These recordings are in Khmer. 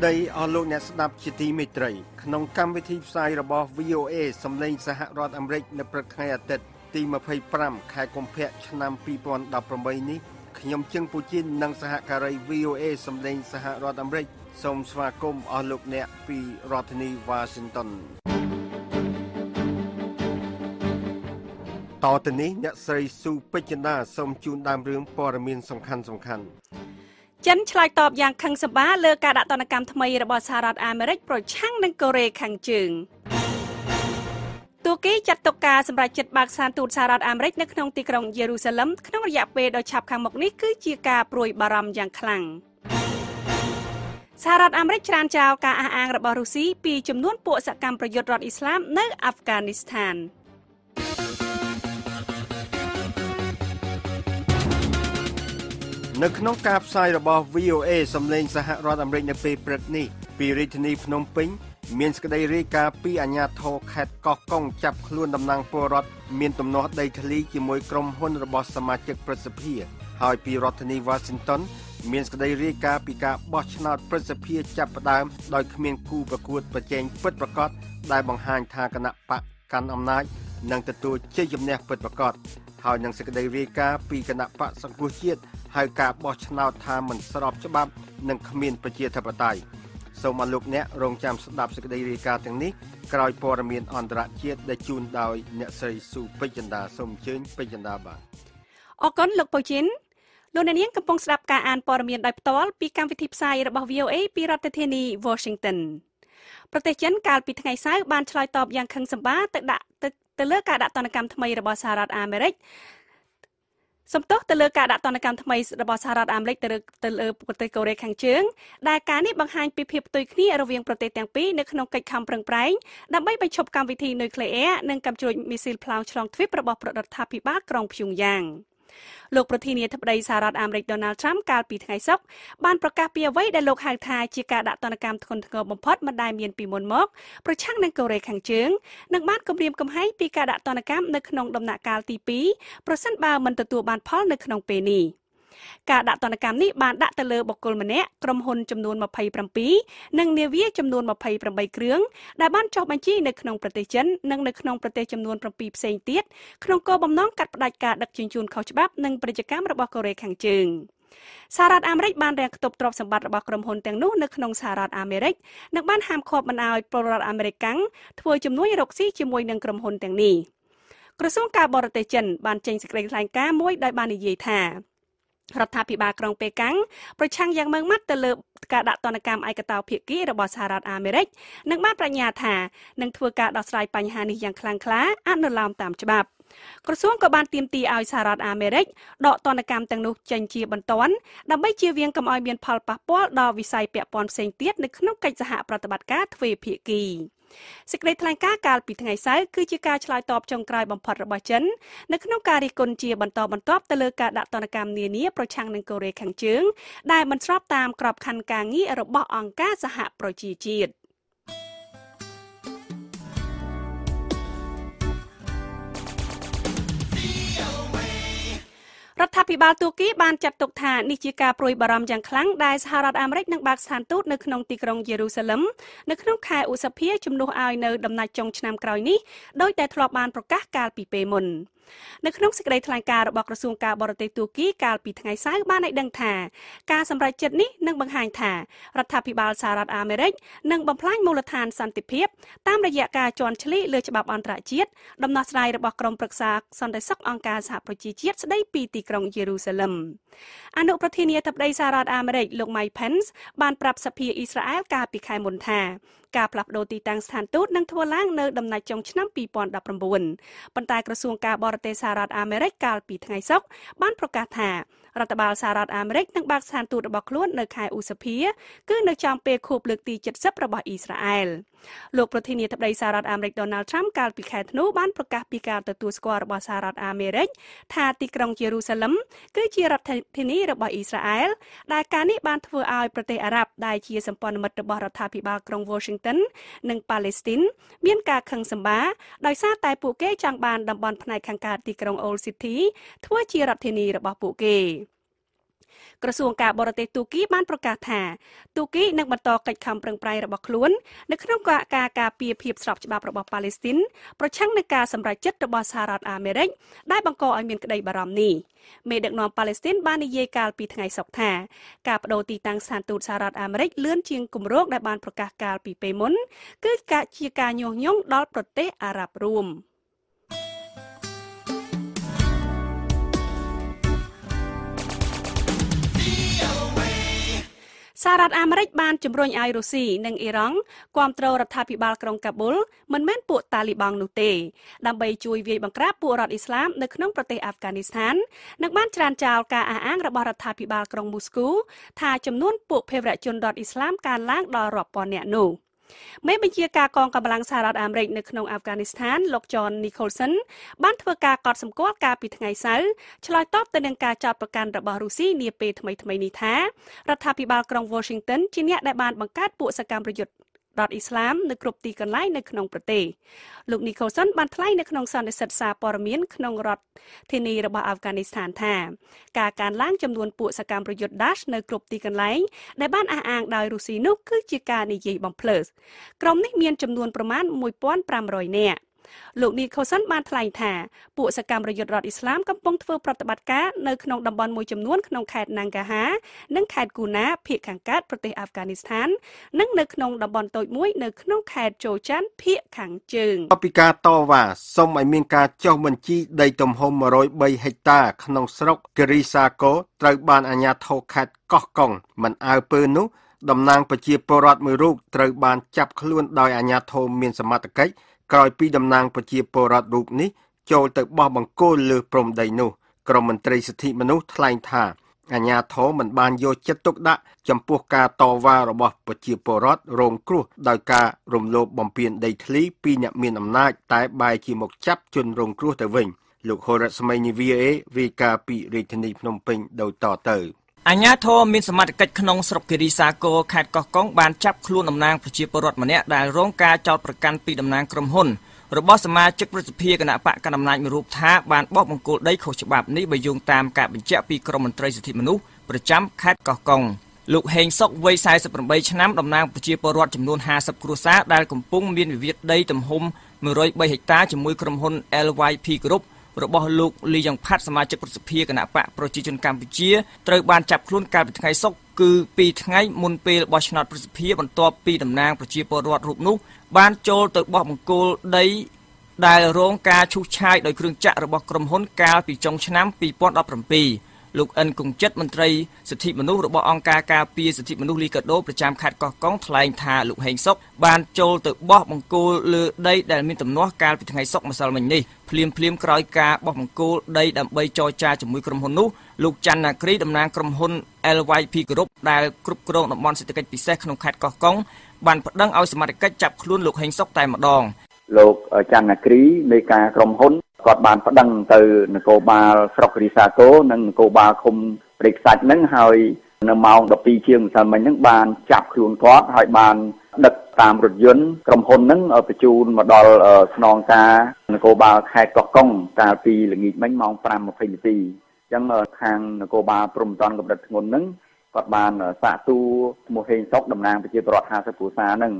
Day all look at Snap Chitty Mitray. Non competitive side above VOA, some lanes a hot rod and break the precariat team of pay pram, Kai compared Nam people on Dapromini, Kyum Ching Putin, Nang Sahakare, VOA, some lanes a hot rod and break, some Swakom all look near P. Rodney, Washington. Tottenham, that says Sue Pichina, some tune down room for a mean some cans on can. จันทร์ឆ្លើយតបយ៉ាងខឹងសម្បាលើការដាក់ទណ្ឌកម្មថ្មីរបស់សហរដ្ឋអាមេរិកប្រឆាំងនឹងកូរ៉េខាងជើង នៅក្នុងការផ្សាយរបស់ VOA សម្លេងសហរដ្ឋអាមេរិកនៅពេលព្រឹកនេះពីរាជធានីភ្នំពេញ ហើយការបោះឆ្នោតថាមិនស្របច្បាប់នឹងគ្មានប្រជាធិបតេយ្យសូមមកលោកអ្នករងចាំស្ដាប់សេចក្តីរាយការណ៍ទាំងនេះក្រោយព័ត៌មានអន្តរជាតិដែលជូនដោយអ្នកស្រីស៊ូពេជ្ជណ្ដាសូមអញ្ជើញពេជ្ជណ្ដាបាទ សំទោសទៅលើការដាក់ទណ្ឌកម្មថ្មីរបស់សហរដ្ឋអាមេរិកទៅលើប្រទេសកូរ៉េខាងជើងដែលការនេះបង្ហាញពីភាពទុយគ្នារវាងប្រទេសទាំងពីរនៅក្នុងកិច្ចខំប្រឹងប្រែងដើម្បីបញ្ឈប់កម្មវិធីនុយក្លេអ៊ែរនិងកម្មជួយមីស៊ីលផ្លាវឆ្លងទ្វីបរបស់ប្រទេសរដ្ឋាភិបាលក្រុងព្យុងយ៉ាង លោកប្រធានាធិបតីសហរដ្ឋអាមេរិក ការដាក់ទណ្ឌកម្មនេះបានដាក់ទៅលើបុគ្គលម្នាក់ក្រុមហ៊ុនចំនួន 27 និងនាវាចំនួន 28 គ្រឿងដែលបានចុះបញ្ជីនៅក្នុងប្រទេសចិននិងនៅក្នុងប្រទេសចំនួន 7 សារ៉ាត់អាមេរិកបានរាំងខ្ទប់ទ្រព្យសម្បត្តិរបស់កូរ៉េខាងជើង រដ្ឋាភិបាលក្រុងប៉េកាំងប្រឆាំងយ៉ាងម៉ឺងម៉ាត់ទៅលើការដាក់ទណ្ឌកម្មឯកតោភាគីរបស់សហរដ្ឋអាមេរិកនិងបានប្រាជ្ញាថានឹងធ្វើការដោះស្រាយបញ្ហានេះយ៉ាងខ្លាំងក្លាអនុលោមតាមច្បាប់ក្រសួងក៏បានទាមទារឲ្យសហរដ្ឋអាមេរិកដកទណ្ឌកម្មទាំងនោះចេញជាបន្ទាន់ដើម្បីជៀសវាងកុំឲ្យមានផលប៉ះពាល់ដល់វិស័យពាក់ព័ន្ធផ្សេងទៀតនៅក្នុងកិច្ចសហប្រតិបត្តិការទ្វេភាគី សេចក្តីថ្លែងការណ៍កាលពីថ្ងៃសៅរ៍គឺជាការឆ្លើយតបចុងក្រោយបំផុតរបស់ចិននៅក្នុងការរិះគន់ជាបន្តបន្ទាប់ទៅលើការដាក់ទណ្ឌកម្មនានាប្រឆាំងនឹងកូរ៉េខាងជើងដែលមិនស្របតាមក្របខ័ណ្ឌការងាររបស់អង្គការសហប្រជាជាតិ រដ្ឋាភិបាលតួគីបានចាត់ទុកថានេះជាការប្រួយបារម្ភយ៉ាងខ្លាំងដែលសហរដ្ឋអាមេរិកនិងបាកស្ថានទូតនៅក្នុងទីក្រុងយេរូសាឡឹមនៅក្នុងខែឧសភាជំនួសឲ្យនៅដំណាច់ចុងឆ្នាំក្រោយនេះដោយតែធ្លាប់បានប្រកាសកាលពីពេលមុន នៅក្នុងសេចក្តីថ្លែងការណ៍របស់ក្រសួងការបរទេសតួគីកាលពីថ្ងៃសៅរ៍បានឲ្យដឹងថារដ្ឋាភិបាលសហរដ្ឋអាមេរិកនិងបំផ្លាញមូលដ្ឋានសន្តិភាពតាមរយៈការជន់ឈ្លីលើច្បាប់អន្តរជាតិ ការផ្លាស់ប្ដូរទីតាំងស្ថានទូត នឹងធ្វើឡើងនៅដំណាច់ចុងឆ្នាំ 2019 ប៉ុន្តែក្រសួងការបរទេសសហរដ្ឋអាមេរិកកាលពីថ្ងៃសុក្របានប្រកាសថារដ្ឋបាលសហរដ្ឋអាមេរិកនឹងបើកស្ថានទូតរបស់ខ្លួននៅខែឧសភាគឺនៅចំពេលខួបលើកទី 70 របស់អ៊ីស្រាអែលលោកប្រធានាធិបតីសហរដ្ឋអាមេរិក Donald Trump កាលពីខែធ្នូបានប្រកាសពីការទទួលស្គាល់របស់សហរដ្ឋអាមេរិកថាទីក្រុងយេរូសាឡឹមគឺជារដ្ឋធានីរបស់អ៊ីស្រាអែលដែលការនេះបានធ្វើឲ្យប្រទេសអារ៉ាប់ដែលជាសម្ព័ន្ធមិត្តរបស់រដ្ឋាភិបាលក្រុង Washington និងប៉ាឡេស្ទីនមានការខឹងសម្បាដោយសារតែពួកគេចង់បានតំបន់ផ្នែកខាងកើតទីក្រុង Old City ធ្វើជារដ្ឋធានីរបស់ពួកគេ กระทรวงการบริเตตุกี้บ้านประกาศถ่าตุกี้นักบัตรตอเกิดคำเปลืองไพรระบบคล้วนในขนมกาการเปียเพียบสลับฉบับระบบปาเลสไตน์ประชังในการสำหรับจัดระบบสหรัฐอเมริกได้บังกอไอเมียนกระไดบารามนีเมดักนอมปาเลสไตน์บ้านในเยกาลปีทั้งไงสกถ่าการประโดตีตังสานตูสหรัฐอเมริกเลื่อนเชียงกลุ่มโรคได้บ้านประกาศการปีเปมนเกิดการเชียการยงยงดอลประเทศอาหรับรวมสหรัฐอเมริกาจุ่มรอยไอรูซีหนึ่งอิรังความตรวจรัฐพิบาลกรงกบุลมันแม่นปวดตาลิบังนูเตดำไปจุยเวียบังกราบปวดรัฐอิสลามในขนมประเทศอัฟกานิสถานนักบ้านจรานจาวกาอ้างระบอบรัฐพิบาลกรงมูสกูท่าจำนวนปวดเพลระจนดอดอิสลามการล้างดอรอบปอนเนนูไม่บัญชีการกองกำลังสหรัฐอเมริกาในขนมอัฟกานิสถานลกจอนนิโคลสันบ้านเถื่อกากอดสมกวากาปิดไงเซอชลอยตอบตะเนืองการจับประกันระบอบรูซีเนียเปทำไมนิท้ารัฐพิบาลกรุงวอชิงตันจีเนียได้บานบังการปุสกรรมประโยชน์ดอทอิสลามในกลุ่มตีกันไล่ในขนมประเทศลูกนิโคลสันบันทไล่ในขนมสันในสัตว์ซาปอร์เมียนขนมรัฐเทนีระบอบอัฟกานิสถานท่าการล้างจำนวนปุสกรรมประโยชน์ดัชในกลุ่มตีกันไล่ในบ้านอ่างดอยรูซีนุกคือจิกาในเยบัมเพลสกรมนิเมียนจำนวนประมาณมวยป้อนปรามรอยเน่ลูกนิโคลสันบันทไล่ท่าปุสกรรมประโยชน์ดอทอิสลามกำปองเทอร์ปฏิบัติการในขนมดับบอลมวยจำนวนขนมแขดนางกะฮะนั่งแขดกูนะเพียขังการประเทศอัฟกานิสถานนั่งในขนมดับบอลโตยมุ้ยในขนมแขดโจจันเพียขังจึงอปิกาตอว่าสมัยเมียงกาเจ้าบัญชีได้ตมโฮมร้อยใบเฮกตาขนมสระกริซาโกตรบานอัญญาโทแขดกอกกองมันเอาเปนุดำนางประเจียปรัดมือรูปตรบานจับขลุ่นดอยอัญญาโทเมียนสมัติกิจกลายปีดำนางปจีปรัดรูปนี้โจลเตบอบังโกเลือปรมไดโนกรมนตรีสิทธิมนุษย์ทลายท่าอาญาโถมันบานโยเจตุกดะจำพวกกาตอวาระบอบปจีปรัดโรงครัวดอยการมโลบอมเปียนไดทลีปีเนี่ยมีอำนาจตายบายจีหมกจับจนโรงครัวแต่วิ่งลูกโหระสมัยใน VOA วีกาปีเรทนีพนมเปญโดยต่อเติร์อาญาโทมีสมัติกิจขนมสรกิริซาโกขาดกอกองบานจับครูนดำนางปจีปรัดมาเนี่ยได้ร้องการเจ้าประกันปีดำนางกรมหุ่นระบบสมาชิกรัฐสภาคณะปะการดำเนินรูปท้าบานบอบมงกุฎได้ขอฉบับนี้ไปยงตามการบัญญัติปีกรมนตรีสิทธิมนุษย์ประจำคัดกอกองลูกเฮงซอกไว้สายสปนใบชนะดำนางปจีปรวัติจำนวน50ครัวซาได้กลุ่มปุ้งมีนวิเวตได้จำหมมือร้อยใบเหตุการณ์จมวยกรมหน LYP กรุ๊ประบบลูกลียังพัดสมาชิกรัฐสภาคณะปะประชาชนกัมพูชีตรวจบานจับคลุ้นการเป็นไงซอกคือปีทั้งไงมุนเปลบอชนาประสิทธิบรรทบปีดำนางประชีปรวัติรูปนุกบานโจลตกบอกมังโกได้ร้องการชูชายโดยเครื่องจักรระบบกรมหนกาปีจงชนะปีป้อนอัปรมปีลูกเอิญกงจัดมนตรีสิทธิมนุษย์ระบบองค์การกาปีสิทธิมนุษย์ลีกโดประจำขัดกอกองทลายทาลูกแห่งซกบานโจลตกบอกมังโกได้แต่มีตำหนวการเป็นไงซกมาสารมันนี่เพลียมกรอยกาบอกมังโกได้ดำใบจอยจ่าจมุยกรมหนนุลูกจันนากรีดำนางกรมหนLYP กรุ๊ปได้กรุ๊ปกรงนำมอนเศรษฐกิจพิเศษขนมขัดกอกองบันดังเอาสมาชิกจับคลุ้นลูกแห่งซกแต่มาดองลูกจันนากรีเมกากรมหนกอดบานพดังเตอร์นโกบาสระกริซาโกนั่งโกบาคมเด็กสัตว์นั่งหอยนำมองดับปีเชียงสามัญนั่งบานจับคลุ้นทอดหอยบานดักตามรถยนต์กรมหนนั่งเอาไปจูนมาดอลสนองกานโกบาแขกกอกองตาปีหลังอีกไม่มองปรามมาเป็นปียังทางนโกบาปรุมตอนกับดัชงนนึงกอดบานสะตูโมเฮนซอกดำนางไปเจอปลอดหาสปูซาหนึ่ง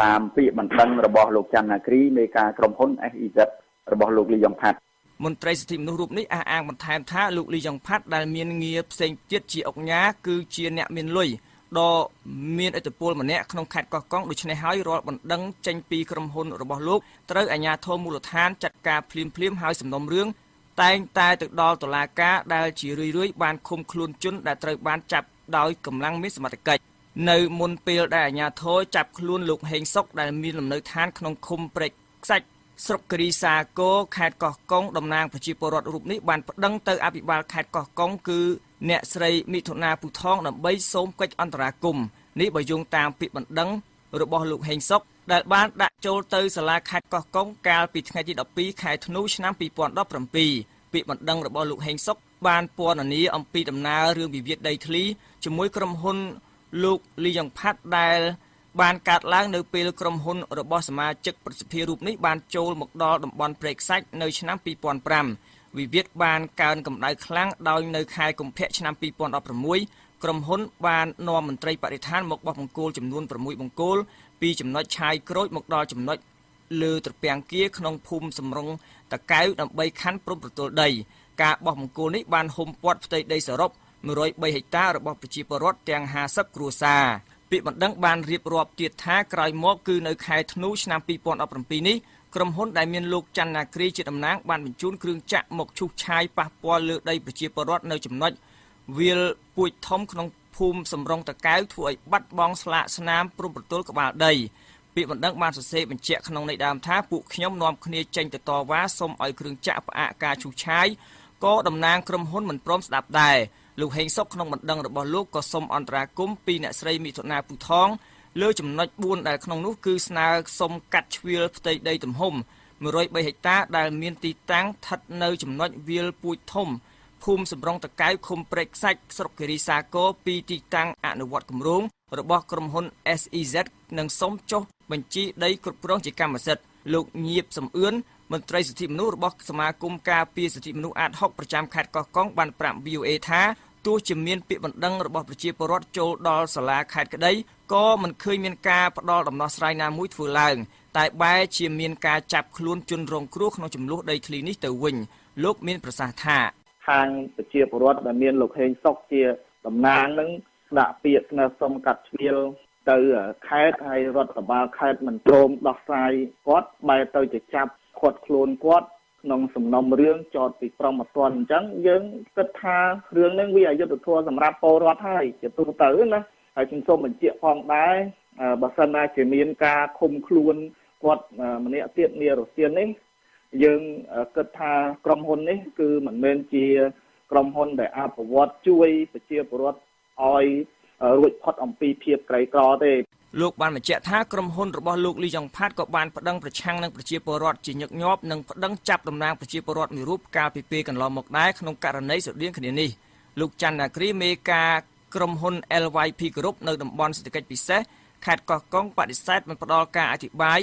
ตามปีบันทันระบอบโลกจันนากรีเมกากรมหนอีจัดระบบลูกลียงพัดมนตรีสิทธิมนุษย์รูปนี้อ้างมันแทนท้าลูกลียงพัดได้เมียนเงียบเซ็งเจียดจีออกหน้าคือเจียนเนี่ยเมียนลุยดอเมียนอัตปูลมันเนี่ยขนมขัดกอกองโดยชนะหายรอดบันดังเจงปีกรมหนระบบลูกตรึกอาญาโทมูลทานจัดการพลิมหายสำนมเรื่องแต่งตายตึกดอตลากาได้จีเรื่อยบานคุมคลุนจุนได้ตรึกบานจับดอยกำลังมิสมัติกิจในมนเปลได้อาญาโทจับคลุนลูกเฮงซอกได้มีลำเนยทานขนมคุมเปรกใสสรกรีซาโกขาดกอกองดำนางประชีปรอดรูปนี้บันดังเตออภิบาลขาดกอกองคือเนสไรมิถุนาปุท้องนำใบส้มกัจอันตรากุมนี้ใบยงตามปิดบันดังระบบลูกแห่งซกได้บ้านได้โจเตอสลาขาดกอกองกาลปิดไงที่ดอกปีขายธนูชนะปีปอนด์รอบประปีปิดบันดังระบบลูกแห่งซกบ้านปอนอันนี้อมปีดำนาเรื่องบิเวียดไดทลีจมวยกรมหุนลูกลียังพัดได้บานการล้างในปีกรมหนระบบสมาชิกประสิทธิรูปนี้บานโจลหมกดอลดำบอลเปรกไซด์ในชนะปีปอนปราม Vì viết bàn cao cầm đáy kháng đau nơi khai cùng phép cho năm Pipon ở phần mũi. Cầm hôn bàn nò mần trây bạc để than một bọc bằng côn chùm luôn phần mũi bằng côn. Vì chùm nói chai cối một đo chùm nói lư trật bèng kia không phùm xâm rung. Tại cái đậm bay khán bọc bọc bọc đầy. Cả bọc bằng côn ấy bàn hôm bọt tây đầy sở rốc. Mới rồi bay hạch ta rồi bọc bọc bọc bọc tèng hà sắp cửu xa. Vì bản đăng bàn riêng rộp tiệt thá cài mô cư nơi khai thân nụ cho năm Pipon ở phần mũi. ក្រុមហ៊ុនដែលមានលោកច័ន្ទណាគ្រីជាតំណាងបានបញ្ជូនគ្រឿងចាក់មកជូកឆាយប៉ះពាល់លើដីប្រជាពលរដ្ឋនៅខេត្តភ្នំពេញដើម្បីធ្វើការអនុវត្តតាមច្បាប់ស្តីពីការអភិវឌ្ឍតំបន់រាយរងខេត្តភ្នំពេញ លើចំណុច4ដែលក្នុងនោះគឺស្នើសុំកាត់ជ្រៀលផ្ទៃដីទំហំ137 ហិកតាដែលមានទីតាំងស្ថិតនៅចំណុចវាលពួយធំភូមិសំរងតកៅឃុំព្រែកខ្សាច់ស្រុកគិរីសាគរពីទីតាំងអនុវត្តគម្រោងរបស់ក្រុមហ៊ុន SEZ នឹងសូមចុះបញ្ជីដីគ្រប់គ្រងជាកម្មសិទ្ធិលោកញៀបសំអឿនមន្ត្រីសិទ្ធិមនុស្សរបស់សមាគមការពារសិទ្ធិមនុស្សអាត60ប្រចាំខេត្តកោះកុងបានប្រាប់ VOA ថា ទោះជាមានពាក្យបណ្ដឹងរបស់ប្រជាពលរដ្ឋចូលដល់សាលាខេត្តក្តីក៏មិនឃើញមានការផ្ដល់ដំណោះស្រាយណាមួយធ្វើឡើងតែបែរជាមានការចាប់ខ្លួនជនរងគ្រោះក្នុងចំនួនដីធ្លីនេះទៅវិញលោកមានប្រសាសន៍ថាខាងប្រជាពលរដ្ឋដែលមានលោកហេងសុកជាតំណាងនឹងដាក់ពាក្យស្នើសុំកាត់ជ្រៀលទៅខេត្តហើយរដ្ឋបាលខេត្តមិនព្រមដោះស្រាយគាត់បែរទៅជាចាប់គាត់ខ្លួនគាត់ ក្នុងសំណុំរឿងចោទពីក្រមប្រទណ្ឌអញ្ចឹងយើងគិតថារឿងនឹងវាអយុត្តិធម៌សម្រាប់ពលរដ្ឋហើយជាទូទៅណាហើយខ្ញុំសូមបញ្ជាក់ផងដែរបើសិនណាជាមានការឃុំខ្លួនគាត់ម្នាក់ទៀតនេះយើងគិតថាក្រុមហ៊ុននេះគឺមិនមែនជាក្រុមហ៊ុនដែលអភិវឌ្ឍជួយប្រជាពលរដ្ឋឲ្យរួចផុតអំពីភាពក្រីក្រទេ លោកបានបញ្ជាក់ថាក្រុមហ៊ុនរបស់លោកលីយ៉ុងផាតក៏បានប្តឹងប្រឆាំងនឹងប្រជាពលរដ្ឋមួយរូបកាលពីពេលកន្លងមកដែរក្នុងករណីស្រដៀងគ្នានេះលោកច័ន្ទណាគ្រីមេការក្រុមហ៊ុន LYP Group នៅតំបន់សេដ្ឋកិច្ចពិសេសខេត្តកោះកុងបដិសេធមិនផ្ដល់ការអធិប្បាយ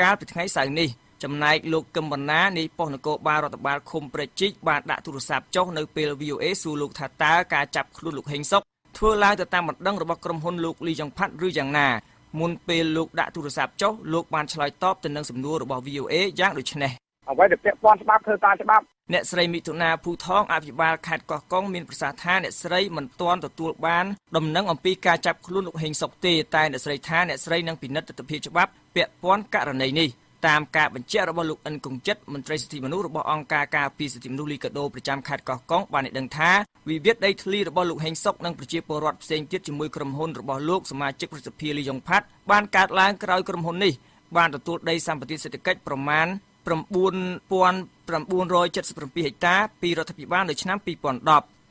កាលពីថ្ងៃសៅរ៍នេះចំណែកលោកកឹមវណ្ណានាយប៉ុស្តិ៍នគរបាលរដ្ឋបាលឃុំព្រែកជីកបានដាក់ទូរស័ព្ទចុះនៅពេល VOA សួរលោកថាតើការចាប់ខ្លួនលោកហេងសុក ធ្វើឡើងទៅតាមបណ្ដឹងរបស់ក្រុមហ៊ុនលោកលីយ៉ុងផាតឬយ៉ាងណា មុនពេលលោកដាក់ទូរស័ព្ទចុះលោកបានឆ្លើយតបទៅនឹងសំណួររបស់ VOA យ៉ាងដូចនេះ អ្វីដែលពាក់ព័ន្ធច្បាប់ធ្វើតាមច្បាប់អ្នកស្រីមិថុនាភូថងអភិបាលខេត្តកោះកុងមានប្រសាសន៍ថាអ្នកស្រីមិនទាន់ទទួលបានដំណឹងអំពីការចាប់ខ្លួនលោកហេងសុកទេតែអ្នកស្រីថាអ្នកស្រីនឹងពិនិត្ចទៅពីច្បាប់ពាក់ព័ន្ធករណីនេះតាមការបញ្ជាក់របស់លោកអិនគង្ជិតមន្ត្រីសិទ្ធិមនុស្សរបស់អង្គការការពារសិទ្ធិមនុស្សលីកាដូប្រចាំខេត្តកោះកុងបានឲ្យដឹងថាវិវាទដីធ្លីរបស់លោកហេងសុកនិងប្រជាពលរដ្ឋផ្សេងទៀតជាមួយក្រុមហ៊ុនរបស់លោកសមាជិករដ្ឋសភាលីយ៉ុងផាត់បានកាត់ឡើងក្រោយក្រុមហ៊ុននេះបានទទួលដី សម្បត្តិ ផ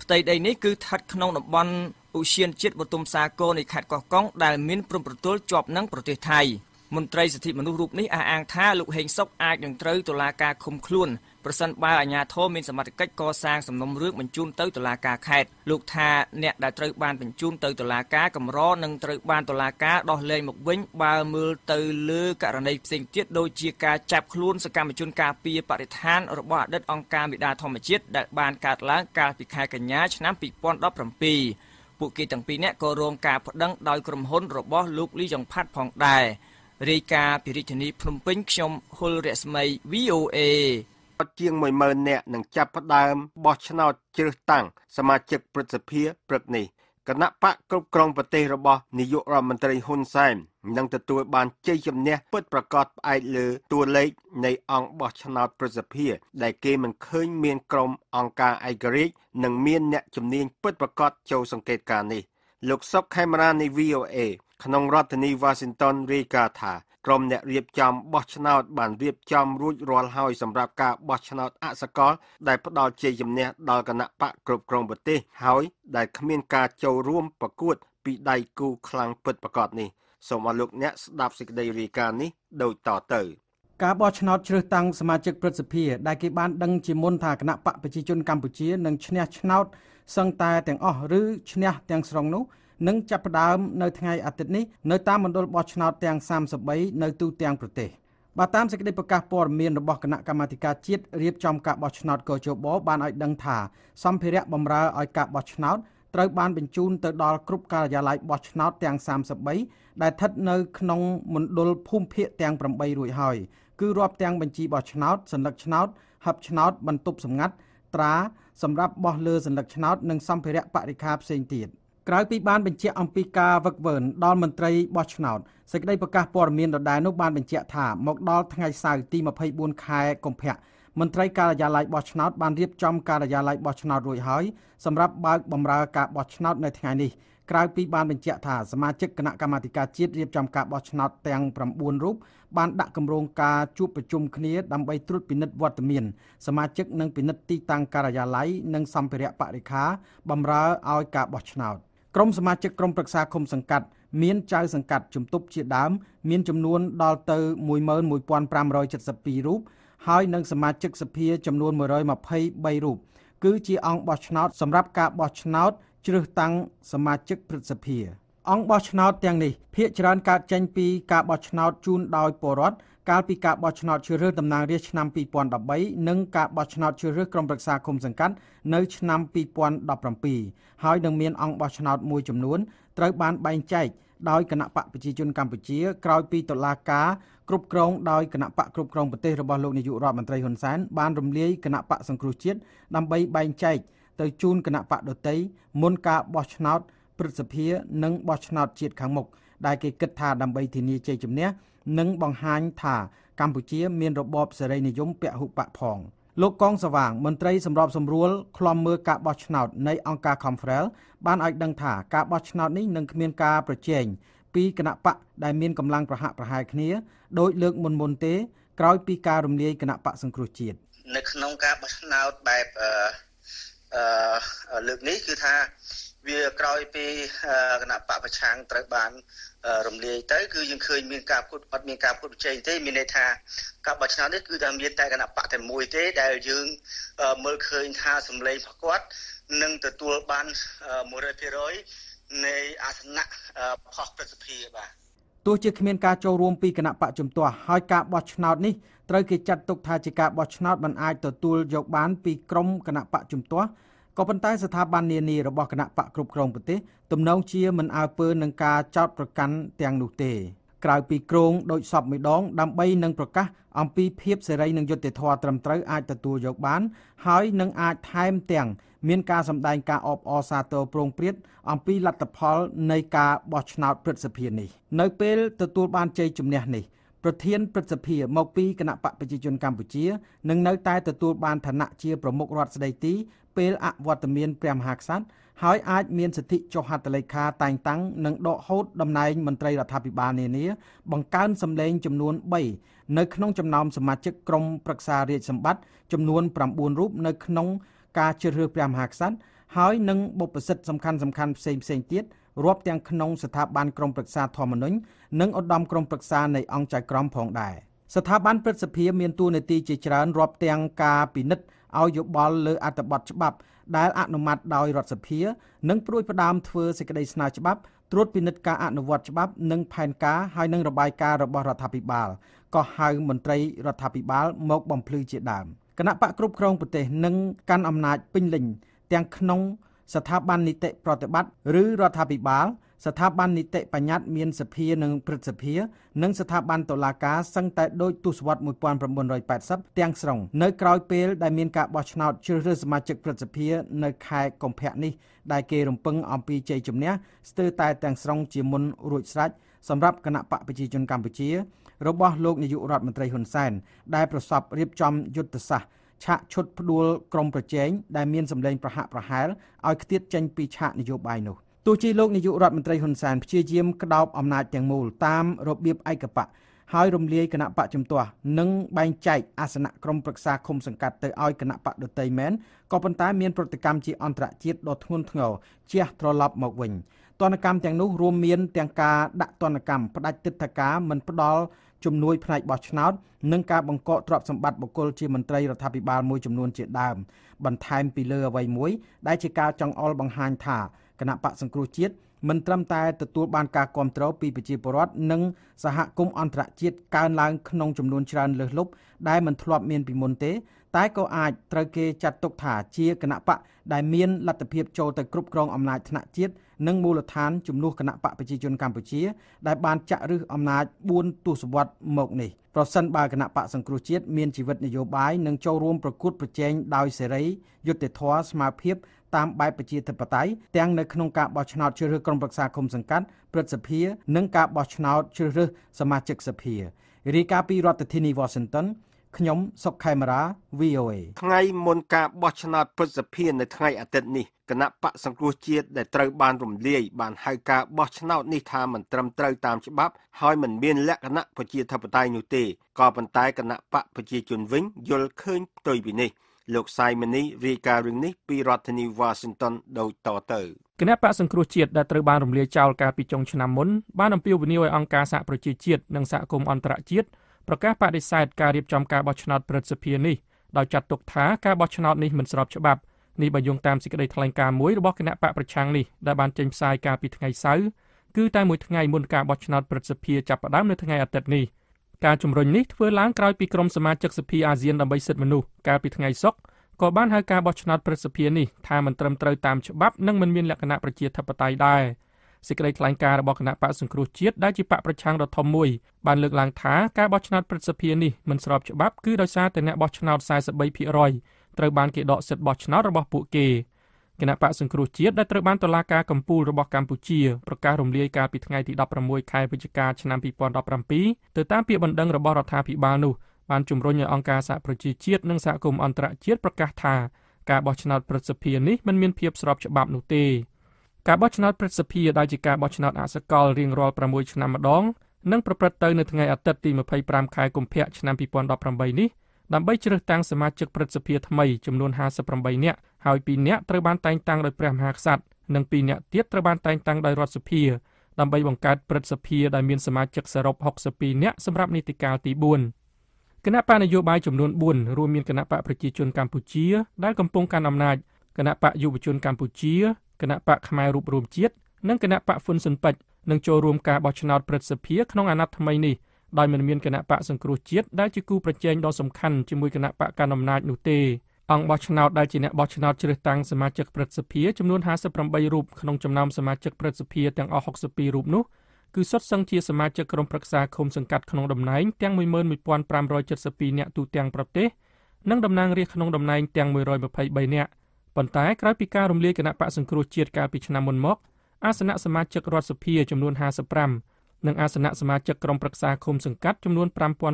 ្ទៃដីនេះគឺស្ថិតក្នុងតំបន់ ឧសៀនជាតិបន្ទុំសាគរនៃខេត្តកោះកុងដែលមានព្រំប្រទល់ជាប់នឹងប្រទេសថៃមន្ត្រីសិទ្ធិមនុស្សរូបនេះអះអាងថាលោកហេងសុកអាចនឹងត្រូវតុលាការឃុំខ្លួនប្រសិនបើអាជ្ញាធរមានសមត្ថកិច្ចកសាងសំណុំរឿងបញ្ជូនទៅតុលាការខេត្តលោកថាអ្នកដែលត្រូវបានបញ្ជូនទៅតុលាការកំរនឹងត្រូវបានតុលាការដោះលែងមកវិញបើមើលទៅលើករណីផ្សេងទៀតដូចជាការចាប់ខ្លួនសកម្មជនការពារបរិស្ថានរបស់អតីតអង្គការមេដាធម្មជាតិដែលបានកើតឡើងកាលពីខែកញ្ញាឆ្នាំ 2010 រាយការណ៍ពីរាជធានីភ្នំពេញខ្ញុំហ៊ុលរស្មី VOA ជាង 10000 អ្នកនឹងចាប់ផ្ដើមបោះឆ្នោតជ្រើសតាំងសមាជិកព្រឹទ្ធសភាព្រឹកនេះគណៈបកគ្រប់គ្រងប្រទេសរបស់នាយករដ្ឋមន្ត្រីហ៊ុនសែននឹងទទួលបានជ័យជំនះពិតប្រាកដឯកលើតួលេខនៃអង្គបោះឆ្នោតព្រឹទ្ធសភាដែលគេមិនឃើញមានក្រុមអង្គការឯករាជ្យនិងមានអ្នកជំនាញពិតប្រាកដចូលសង្កេតការណ៍នេះ VOA ក្នុងរដ្ឋធានីវ៉ាស៊ីនតោនរាយការណ៍ថាក្រុមអ្នករៀបចំបោះឆ្នោតបានរៀបចំរួចរាល់ហើយសម្រាប់ការបោះឆ្នោតអសកលដែលផ្ដល់ជ័យជំនះដល់គណៈបកគ្រប់គ្រងប្រទេសហើយដែលគ្មានការចូលរួមប្រកួតពីដៃគូខ្លាំងពិតប្រាកដនេះសូមឲ្យលោកអ្នកស្ដាប់សេចក្ដីរាយការណ៍នេះដូចតទៅ ការបោះឆ្នោតជ្រើសតាំងសមាជិកព្រឹទ្ធសភាដែលគេបានដឹងជាមុនថាគណៈបកប្រជាជនកម្ពុជានឹងឈ្នះឆ្នោតសឹងតែទាំងអស់ឬឈ្នះទាំងស្រុងនោះ នឹងចាប់ផ្ដើមនៅថ្ងៃអាទិត្យនេះនៅតាមមណ្ឌលបោះឆ្នោតទាំង 33 នៅទូទាំងប្រទេស But Tams a Pacapor mean the Bokana Kamatika chit, Rip Chom Cap Botchnot, Gojo Bo, Ban I Dungta, some period Bomra I Cap Botchnot, Trout Ban Binchun, the Dol Krup Karja like Botchnot, Tang Sam Subbay, that had no Knong Mundul Pumpit Tang from Bayru Hoi, Kurop Tang Benchi Botchnot, Sunduck Chnout, Hub Chnout, Bantup Sangat, Tra, some rap bottlers and Lucknout, and some period Patricap Saint Tit. Cry ban been cheat on Pika Vern, Dolman Tray, Botchnout, Secretary Pacapor mean the Dino Ban been cheat ha, Mokdol Tangai team of Payboon Kai compare. Montray Karaja like Botchnout, Bandip Chom Karaja like Botchnout Roy High, some rap bag Bomra Cap Botchnout Natani. Cry ban been cheat ha, some magic Kanakamatica cheat, Rip Chom Cap Botchnout Tang from Boon Roop, Ban Dakamronka, Chupachum clear, done by truth peanut water mean, some magic Nung Pinut Tang Karaja Lai, Nung Samperia Patrica, Bomra, our Cap Botchnout. ក្រុមសមាជិកក្រុមប្រឹក្សាគុំសង្កាត់មានចៅសង្កាត់ជំទប់ជាដើម ការបោះឆ្នោតជារឿងតំណាងរាស្ត្រឆ្នាំ នឹងបោះឆ្នោតជាតិខាងមុខដែលគេគិតថាដើម្បីធានាជ័យជំនះនឹងបង្ហាញថាកម្ពុជាមានរបបសេរីនិយមពហុបកផងលោកកងសវាងមន្ត្រីសម្របសម្រួលខ្លំមើលការបោះឆ្នោតនៃអង្គការ រំលាយទៅគឺយើងឃើញមានការពុតអត់មានការពុតប្រជែងទេមានន័យថាការបោះឆ្នោតនេះគឺតែមានតែគណៈបកតែមួយទេដែលយើងមើលឃើញថាសម្លេងប្រកាសនឹងទទួលបាន ក៏ប៉ុន្តែស្ថាប័ននានារបស់គណៈបកគ្រប់គ្រងប្រទេសទំនងជាមិនអើពើនឹងការចោទប្រកាន់ទាំងនោះទេក្រៅពីក្រុងដោយសពម្ដងដើម្បីនឹងប្រកាសអំពីភាពសេរីនិងយុត្តិធម៌ត្រឹមត្រូវអាចទទួលយកបានហើយនឹងអាចថែមទាំងមានការសម្ដែងការអបអរសាទរព្រមព្រៀងអំពីលទ្ធផលនៃការបោះឆ្នោតប្រសិទ្ធភាពនេះ នៅពេលទទួលបានជ័យជំនះនេះប្រធានព្រឹទ្ធសភាមកពីគណៈបកប្រជាជនកម្ពុជានឹងនៅតែទទួលបានឋានៈជាប្រមុខរដ្ឋស្ដីទីពេលអវត្តមានព្រះមហាក្សត្រហើយអាចមានសិទ្ធិចុះហត្ថលេខាតែងតាំងនិងដកហូតតំណែងមន្ត្រីរដ្ឋាភិបាលនានាបង្កើនសម្លេងចំនួន 3 នៅក្នុងចំណោមសមាជិកក្រុមប្រឹក្សារាជសម្បត្តិចំនួន 9 នៅក្នុងការជ្រើសរើសព្រះមហាក្សត្រហើយនឹងបុព្វសិទ្ធិសំខាន់ៗផ្សេងៗទៀត រាប់ទាំងក្នុងស្ថាប័នក្រមប្រឹក្សាធម្មមនុញ្ញនិងឧត្តមក្រមប្រឹក្សានៃអង្គចក្រមផងដែរស្ថាប័នព្រឹទ្ធសភាមានតួនាទីជាច្រើនរាប់ទាំងការពិនិត្យឲ្យយោបល់លើអត្ថបទច្បាប់ដែលអនុម័តដោយរដ្ឋសភានិងព្រួយផ្ដាមធ្វើសេចក្ដីស្នើច្បាប់ត្រួតពិនិត្យការអនុវត្តច្បាប់និងផែនការហើយនឹងរបាយការណ៍របស់រដ្ឋាភិបាលក៏ហៅមន្ត្រីរដ្ឋាភិបាលមកបំភ្លឺជាដើមគណៈបកគ្រប់គ្រងប្រទេសនឹងកាន់អំណាចពេញលេញ ទាំងក្នុងស្ថាប័ននីតិប្រតិបត្តិឬរដ្ឋាភិបាលស្ថាប័ននីតិបញ្ញត្តិមានសភានិងព្រឹទ្ធសភានិងស្ថាប័នតុលាការសឹងតែដូចទស្សវត្ស ឆាកឈុតផ្ដួលក្រុមប្រជែងដែលមានសម្លេងប្រហាក់ប្រហែលឲ្យខ្ទាតចេញពីឆាកនយោបាយនោះទោះជាលោកនាយករដ្ឋមន្ត្រីហ៊ុនសែនព្យាយាមក្តោបអំណាចទាំងមូលតាមរបៀបឯកបៈហើយរំលាយគណៈបកជំទាស់និងបែងចែកអាសនៈក្រុមប្រឹក្សាឃុំសង្កាត់ទៅឲ្យគណៈបកដទៃមែនក៏ប៉ុន្តែមានប្រតិកម្មជាអន្តរជាតិដ៏ធ្ងន់ធ្ងរជះត្រឡប់មកវិញទណ្ឌកម្មទាំងនោះរួមមានទាំងការដាក់ទណ្ឌកម្មផ្ដាច់ទិដ្ឋាការមិនផ្ដល់ ជំនួយផ្នែកបោះឆ្នោតនិងការបង្កទ្រព្យសម្បត្តិបុគ្គលជាមន្ត្រីរដ្ឋាភិបាលមួយចំនួនជាដើមបន្ថែមពីលើអ្វីមួយដែលជាការចង្អុលបង្ហាញថាគណៈបកសង្គ្រោះជាតិ មិនត្រឹមតែទទួលបានការគាំទ្រពីប្រជាពលរដ្ឋនិងសហគមន៍អន្តរជាតិកើនឡើងក្នុងចំនួនច្រើនលើសលប់ដែលមិនធ្លាប់មានពីមុនទេតែក៏អាចត្រូវគេចាត់ទុកថាជាគណបកដែលមានលទ្ធភាពចូលទៅគ្រប់គ្រងអំណាចថ្នាក់ជាតិនិងមូលដ្ឋានជំនួសគណបកប្រជាជនកម្ពុជាដែលបានចាក់ឫសអំណាច4ទសវត្សរ៍មកនេះប្រសិនបើគណបកសង្គ្រោះជាតិមានជីវិតនយោបាយនិងចូលរួមប្រកួតប្រជែងដោយសេរីយុត្តិធម៌ស្មើភាពតាមបែបប្រជាធិបតេយ្យទាំងនៅក្នុងការបោះឆ្នោតជ្រើសរើសក្រុមប្រឹក្សាឃុំសង្កាត់ព្រឹទ្ធសភានិងការបោះឆ្នោតជ្រើសរើសសមាជិកសភារាយការណ៍ពីរដ្ឋធានី Washington ខ្ញុំសុកខេមរា VOA ថ្ងៃមុនការបោះឆ្នោតព្រឹទ្ធសភានៅថ្ងៃអាទិត្យនេះគណៈបកសង្គ្រោះជាតិដែលត្រូវបានរំលាយបានហៅការបោះឆ្នោតនេះថាមិនត្រឹមត្រូវតាមច្បាប់ហើយមិនមានលក្ខណៈប្រជាធិបតេយ្យនោះទេក៏ប៉ុន្តែគណៈបកប្រជាជនវិញយល់ឃើញផ្ទុយពីនេះលោកសៃមនីរាយការណ៍រឿងនេះពីរដ្ឋធានី Washington ដូចតទៅគណៈបក្សសង្គ្រោះជាតិដែលត្រូវបានរំលាយចោលកាលពីចុងឆ្នាំមុនបានអំពាវនាវឲ្យអង្គការសហប្រជាជាតិនិងសហគមន៍អន្តរជាតិប្រកាសបដិសេធការរៀបចំការបោះឆ្នោតព្រឹទ្ធសភានេះដោយចាត់ទុកថាការបោះឆ្នោតនេះមិនស្របច្បាប់នេះបើយោងតាមសេចក្តីថ្លែងការណ៍មួយរបស់គណៈបក្សប្រឆាំងនេះដែលបានចេញផ្សាយកាលពីថ្ងៃសៅរ៍គឺតែមួយថ្ងៃមុនការបោះឆ្នោតព្រឹទ្ធសភាចាប់ផ្ដើមនៅថ្ងៃអាទិត្យនេះការជំរុញនេះធ្វើឡើងក្រោយពីក្រុមសមាជិកសភាអាស៊ានដើម្បីសិទ្ធិមនុស្សកាលពីថ្ងៃសុក្រក៏បានហៅការបោះឆ្នោតព្រឹទ្ធសភានេះថាមិនត្រឹមត្រូវតាមច្បាប់និងមិនមានលក្ខណៈប្រជាធិបតេយ្យដែរសេចក្តីថ្លែងការណ៍របស់គណៈបក្សសង្គ្រោះជាតិដែលជាបក្សប្រឆាំងដ៏ធំមួយបានលើកឡើងថាការបោះឆ្នោតព្រឹទ្ធសភានេះមិនស្របច្បាប់គឺដោយសារតែអ្នកបោះឆ្នោត 43% ត្រូវបានគេដកសិទ្ធិបោះឆ្នោតរបស់ពួកគេគណៈបក្សសង្គ្រោះជាតិដែលត្រូវបានតុលាការកំពូលរបស់កម្ពុជាប្រកាសរំលាយកាលពីថ្ងៃទី16ខែវិច្ឆិកាឆ្នាំ2017ទៅតាមពាក្យបណ្ដឹងរបស់រដ្ឋាភិបាលនោះបានជំរុញឲ្យអង្គការសហប្រជាជាតិនិងសហគមន៍អន្តរជាតិប្រកាសថាការបោះឆ្នោតព្រឹទ្ធសភានេះមិនមានភាពស្របច្បាប់នោះទេការបោះឆ្នោតព្រឹទ្ធសភាដែលជាការបោះឆ្នោតអសកលរៀងរាល់6ឆ្នាំម្ដងនឹងប្រព្រឹត្តទៅនៅថ្ងៃអាទិត្យទី25ខែកុម្ភៈឆ្នាំ2018នេះដើម្បីជ្រើសតាំងសមាជិកព្រឹទ្ធសភាថ្មីចំនួន58នាក់ហើយ2នាក់ត្រូវបានតែងតាំងដោយព្រះមហាក្សត្រនិង2នាក់ទៀតត្រូវបានតែងតាំងដោយរដ្ឋសភាដើម្បីបង្កើតព្រឹទ្ធសភាដែលមានសមាជិកសរុប62នាក់សម្រាប់នីតិកាលទី4គណៈបកនយោបាយចំនួន4រួមមានគណៈបកប្រជាជនកម្ពុជាដែលកំពុងកាន់អំណាចគណៈបកយុវជនកម្ពុជាគណៈបកខ្មែររួបរวมជាតិនិងគណៈបកហ៊ុនស៊ិនប៉ិចនឹងចូលរួមការបោះឆ្នោតព្រឹទ្ធសភាក្នុងអាណត្តិថ្មីនេះដោយមិនមានគណៈបកសង្គ្រោះជាតិដែលជាគូប្រជែងដ៏សំខាន់ជាមួយគណៈបកកណ្ដាលអំណាចនោះទេអង្គបោះឆ្នោតដែលជាអ្នកបោះឆ្នោតជ្រើសតាំងសមាជិកព្រឹទ្ធសភាចំនួន58រូបក្នុងចំណោមសមាជិកព្រឹទ្ធសភាទាំងអស់62រូបនោះគឺសុទ្ធសឹងជាសមាជិកក្រុមប្រឹក្សាឃុំសង្កាត់ក្នុងតំណែងទាំង 11572 នាក់ទូទាំងប្រទេសនិងតំណាងរាស្ត្រក្នុងតំណែងទាំង123នាក់ប៉ុន្តែក្រោយពីការរំលាយគណៈបកសង្គ្រោះជាតិកាលពីឆ្នាំមុនមកអាសនៈសមាជិករដ្ឋសភាចំនួន55និងអាសនៈសមាជិកក្រុមប្រឹក្សាឃុំសង្កាត់ចំនួន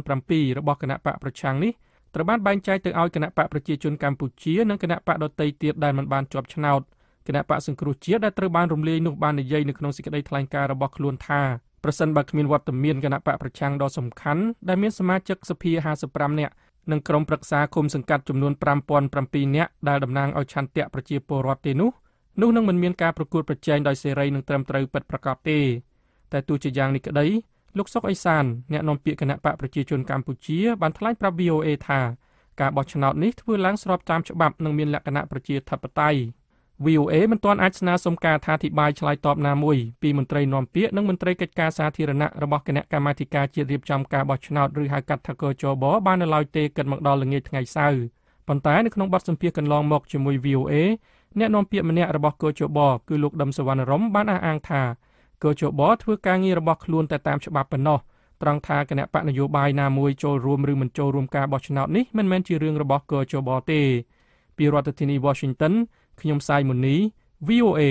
5007 របស់គណៈបកប្រឆាំងនេះត្រូវបានបែងចែកទៅឲ្យគណៈបកប្រជាជនកម្ពុជានិងគណៈបកដទៃទៀតដែលមិនបានជាប់ឆ្នោតគណៈបកសង្គ្រោះជាតិដែលត្រូវបានរំលាយនោះបាននិយាយនៅក្នុងសេចក្តីថ្លែងការណ៍របស់ខ្លួនថាប្រសិនបើគ្មានវត្តមានគណៈបកប្រឆាំងដ៏សំខាន់ដែលមានសមាជិកសភា55នាក់និងក្រុមប្រឹក្សាឃុំសង្កាត់ចំនួន 5007 នាក់ដែលតំណាងឲ្យឆន្ទៈប្រជាពលរដ្ឋទេនោះនឹងមិនមានការប្រកួតប្រជែងដោយសេរីនិងត្រឹមត្រូវពិតប្រាកដទេតែទោះជាយ៉ាងនេះក្តីលោកសុកអេសានអ្នកនាំពាក្យគណៈបកប្រជាជនកម្ពុជាបានថ្លែងប្រាប់ VOA ថាការបោះឆ្នោតនេះធ្វើឡើងស្របតាមច្បាប់និងមានលក្ខណៈប្រជាធិបតេយ្យ VOA មិនទាន់អាចស្នើសុំការអធិប្បាយឆ្លើយតបណាមួយពីមន្ត្រីនាំពាក្យនិងមន្ត្រីកិច្ចការសាធារណៈរបស់គណៈកម្មាធិការជាតិរៀបចំការបោះឆ្នោតឬហៅកាត់ថាកជបបាននៅឡើយទេគិតមកដល់ល្ងាចថ្ងៃសៅរ៍ប៉ុន្តែនៅក្នុងបទសម្ភាសន៍កន្លងមកជាមួយ VOA អ្នកនាំពាក្យម្នាក់របស់កជបគឺលោកដឹមសវណ្ណរំបានអះអាងថាកជបធ្វើការងាររបស់ខ្លួនតែតាមច្បាប់ប៉ុណ្ណោះត្រង់ថាគណៈបកនយោបាយណាមួយចូលរួមឬមិនចូលរួមការបោះឆ្នោតនេះមិនមែនជារឿងរបស់កជបទេពីរដ្ឋធានី Washington ខ្ញុំសាយមុនី VOA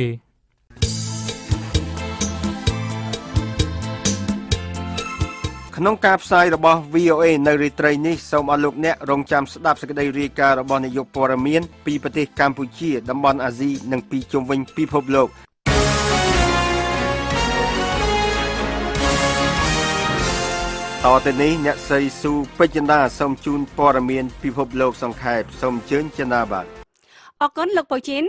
ក្នុងការផ្សាយរបស់ VOA នៅរាត្រីនេះសូមអរលោកអ្នករងចាំស្ដាប់សេចក្តីរាយការណ៍របស់នាយកព័ត៌មានពីប្រទេសកម្ពុជាតំបន់អាស៊ីនិងពីជុំវិញពិភពលោកតទៅនេះអ្នកស្រីស៊ូពេជ្ជណ្ដាសូមជូនព័ត៌មានពិភពលោកសង្ខេបសូមអញ្ជើញចិនដាបាទអរគុណលោកពូជីន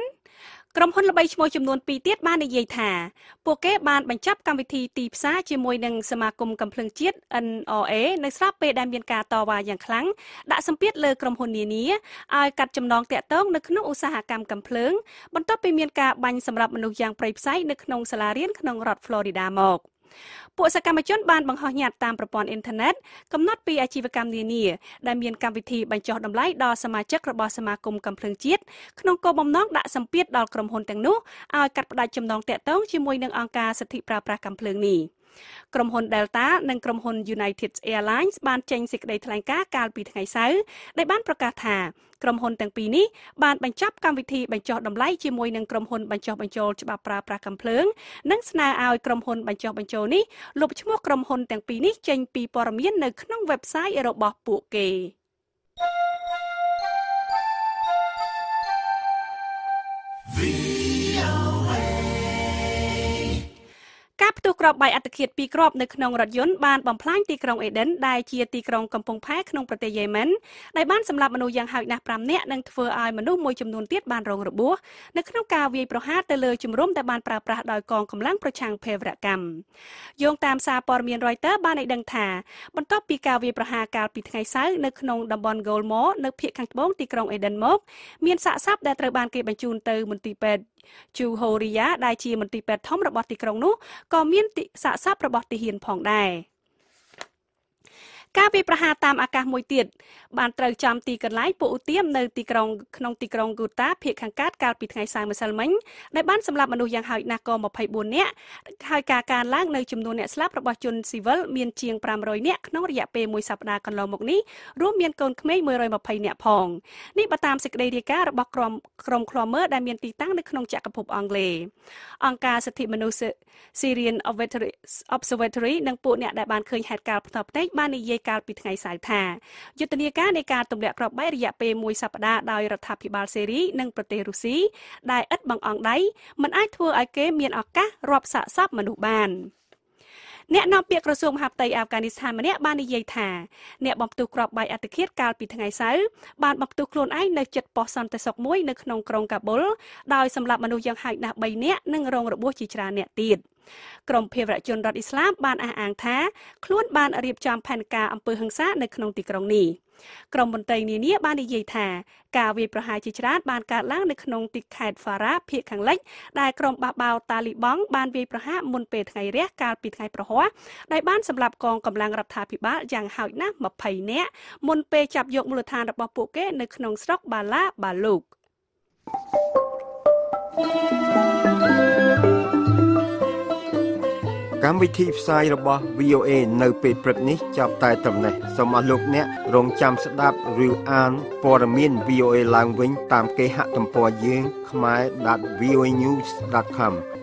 ក្រុមហ៊ុនល្បីឈ្មោះចំនួន2ទៀតបាននិយាយថាពួកគេបានបញ្ចប់កម្មវិធីទីផ្សារជាមួយនឹងសមាគមកំភ្លើងជាតិ NRA នៅស្រាប់ពេលដែលមានការតវ៉ាយ៉ាងខ្លាំងដាក់សម្ពាធលើក្រុមហ៊ុននានាឲ្យកាត់ចំណងទាក់ទងនៅក្នុងឧស្សាហកម្មកំភ្លើងបន្ទាប់ពីមានការបាញ់សម្រាប់មនុស្សយ៉ាងព្រៃផ្សៃនៅក្នុងសាលារៀនក្នុងរដ្ឋ Florida មកពួកសកម្មជនបានបង្ហោះញត្តិតាមប្រព័ន្ធអ៊ីនធឺណិតកំណត់ពីអាជីវកម្មនានាដែលមានកម្មវិធីបញ្ចុះតម្លៃដល់សមាជិករបស់សមាគមកំភ្លើងជាតិក្នុងគោលបំណងដាក់សម្ពាធដល់ក្រុមហ៊ុនទាំងនោះឲ្យកាត់ផ្តាច់ចំណងទាក់ទងជាមួយនឹងអង្គការសិទ្ធិប្រើប្រាស់កំភ្លើងនេះក្រុមហ៊ុន Delta និងក្រុមហ៊ុន United Airlines បានចេញសេចក្តីថ្លែងការណ៍កាលពីថ្ងៃសៅរ៍ដែលបានប្រកាសថាក្រុមហ៊ុនទាំងពីរនេះបានបញ្ចប់កម្មវិធីបញ្ចុះតម្លៃជាមួយនឹងក្រុមហ៊ុនបញ្ចុះបញ្ចូលច្បាប់ប្រើប្រាស់កាំភ្លើងនិងស្នើឲ្យក្រុមហ៊ុនបញ្ចុះបញ្ចូលនេះលុបឈ្មោះក្រុមហ៊ុនទាំងពីរនេះចេញពីព័ត៌មាននៅក្នុង website របស់ពួកគេផ្ទុះគ្រាប់បាយអត្តឃាត2គ្រាប់នៅក្នុងរថយន្តបានបំផ្លាញទីក្រុងអេដិនដែលជាទីក្រុងកំពង់ផែក្នុងប្រទេសយេម៉ែនដែលបានសម្លាប់មនុស្សយ៉ាងហោចណាស់5នាក់និងធ្វើឲ្យមនុស្សមួយចំនួនទៀតបានរងរបួសនៅក្នុងការវាយប្រហារទៅលើជំរំដែលបានប្រើប្រាស់ដោយកងកម្លាំងប្រឆាំងភេរវកម្មយោងតាមសារព័ត៌មាន Reuters បានឲ្យដឹងថាបន្ទាប់ពីការវាយប្រហារកាលពីថ្ងៃសៅរ៍នៅក្នុងតំបន់ Golmore នៅភាគខាងត្បូងទីក្រុងអេដិនមកមានសាកសពដែលត្រូវបានគេបញ្ជូនទៅមន្ទីរពេទ្យជូហូរីយ៉ាដែលជាមន្ទីរពេទ្យធំរបស់ទីក្រុងនោះក៏មានសាកសពរបស់ទាហានផងដែរការវាយប្រហារតាមអាកាសមួយទៀតបានត្រូវចំទីកន្លែងពួកឧទាមនៅទីក្រុងក្នុងទីក្រុងគូតាភាគខាងកើតកាលពីថ្ងៃសៅរ៍ម្សិលមិញដែលបានសម្លាប់មនុស្សយ៉ាងហោចណាស់ក៏24នាក់ហើយការកើនឡើងនៅចំនួនអ្នកស្លាប់របស់ជនស៊ីវិលមានជាង500នាក់ក្នុងរយៈពេលមួយសប្តាហ៍កន្លងមកនេះរួមមានកូនក្មេង120នាក់ផងនេះបើតាមសេចក្តីរាយការណ៍របស់ក្រុមឃ្លាំមើលដែលមានទីតាំងនៅក្នុងចក្រភពអង់គ្លេសអង្គការសិទ្ធិមនុស្ស Syrian Observatory និងពួកអ្នកដែលបានឃើញហេតុការណ៍ផ្ទាល់ផ្ទៃបាននិយាយកាលពីថ្ងៃសៅរ៍ថាយុទ្ធនាការនៃការទម្លាក់គ្រាប់បែករយៈពេលមួយសប្តាហ៍ដោយរដ្ឋាភិបាលសេរីនិងប្រទេសរុស្ស៊ីដែលឥតបង្អង់ដៃមិនអាចធ្វើឲ្យគេមានឱកាសរាប់សាកសពមនុស្សបានអ្នកនាំពាក្យក្រសួងមហាផ្ទៃអាហ្វហ្គានីស្ថានម្នាក់បាននិយាយថាអ្នកបំផ្ទុះគ្រាប់បែកអត្តឃាតកាលពីថ្ងៃសៅរ៍បានបំផ្ទុះខ្លួនឯងនៅជិតប៉ុស្តិ៍សន្តិសុខមួយនៅក្នុងក្រុងកាប៊ុលដោយសម្លាប់មនុស្សយ៉ាងហោចណាស់3នាក់និងរងរបួសជាច្រើនអ្នកទៀតក្រុមភេរវជនរដ្ឋឥស្លាមបានអះអាងថាខ្លួនបានរៀបចំផែនការអំពើហិង្សានៅក្នុងទីក្រុងនេះក្រុមមន្ត្រីនានាបាននិយាយថាការវាយប្រហារជាច្រើនបានកើតឡើងនៅក្នុងទីខេត្ត Farah ភាគខាងលិចដែលក្រុមបះបោរតាលីបង់បានវាយប្រហារមុនពេលថ្ងៃរះកាលពីថ្ងៃប្រហ័សដែលបានសម្លាប់កងកម្លាំងរដ្ឋាភិបាលយ៉ាងហោចណាស់20នាក់មុនពេលចាប់យកមូលដ្ឋានរបស់ពួកគេនៅក្នុងស្រុក Bala Balukកម្មវិធីផ្សាយរបស់ VOA នៅពេលព្រឹកនេះចាប់តែត្រឹមនេះសូមអស់លោកអ្នករងចាំស្ដាប់ឬអានព័ត៌មាន VOA ឡើងវិញតាមគេហទំព័រយើង kmae.voanews.com